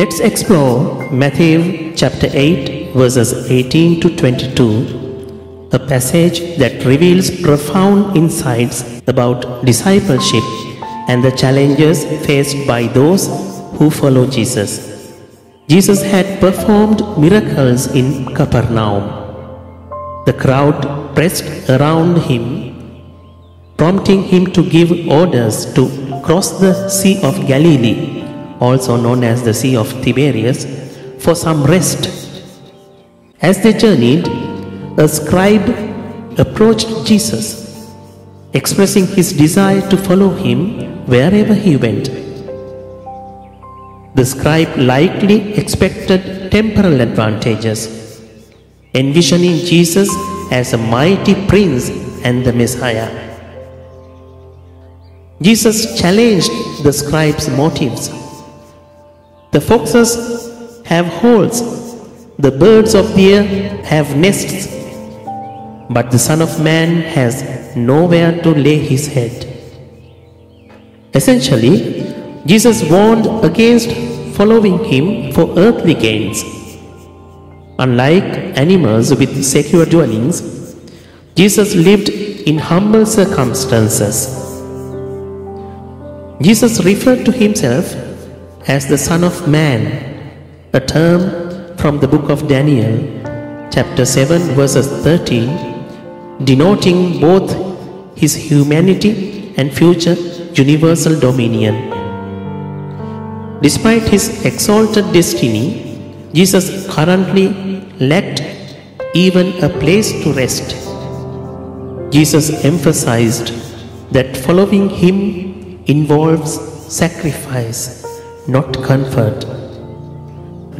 Let's explore Matthew chapter 8 verses 18 to 22, a passage that reveals profound insights about discipleship and the challenges faced by those who follow Jesus. Jesus had performed miracles in Capernaum. The crowd pressed around him, prompting him to give orders to cross the Sea of Galilee, also known as the Sea of Tiberias, for some rest. As they journeyed, a scribe approached Jesus, expressing his desire to follow him wherever he went. The scribe likely expected temporal advantages, envisioning Jesus as a mighty prince and the Messiah. Jesus challenged the scribe's motives. The foxes have holes, the birds of the air have nests, but the Son of Man has nowhere to lay his head. Essentially, Jesus warned against following him for earthly gains. Unlike animals with secure dwellings, Jesus lived in humble circumstances. Jesus referred to himself as the Son of Man, a term from the book of Daniel, chapter 7 verses 13, denoting both his humanity and future universal dominion. Despite his exalted destiny, Jesus currently lacked even a place to rest. Jesus emphasized that following him involves sacrifice, not comfort.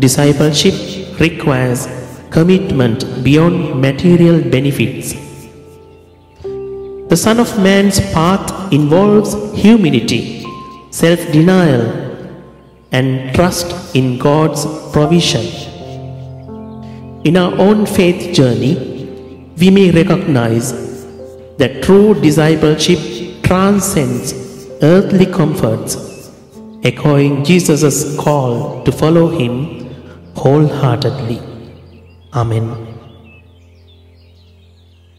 Discipleship requires commitment beyond material benefits. The Son of Man's path involves humility, self-denial, and trust in God's provision. In our own faith journey, we may recognize that true discipleship transcends earthly comforts, echoing Jesus' call to follow him wholeheartedly. Amen.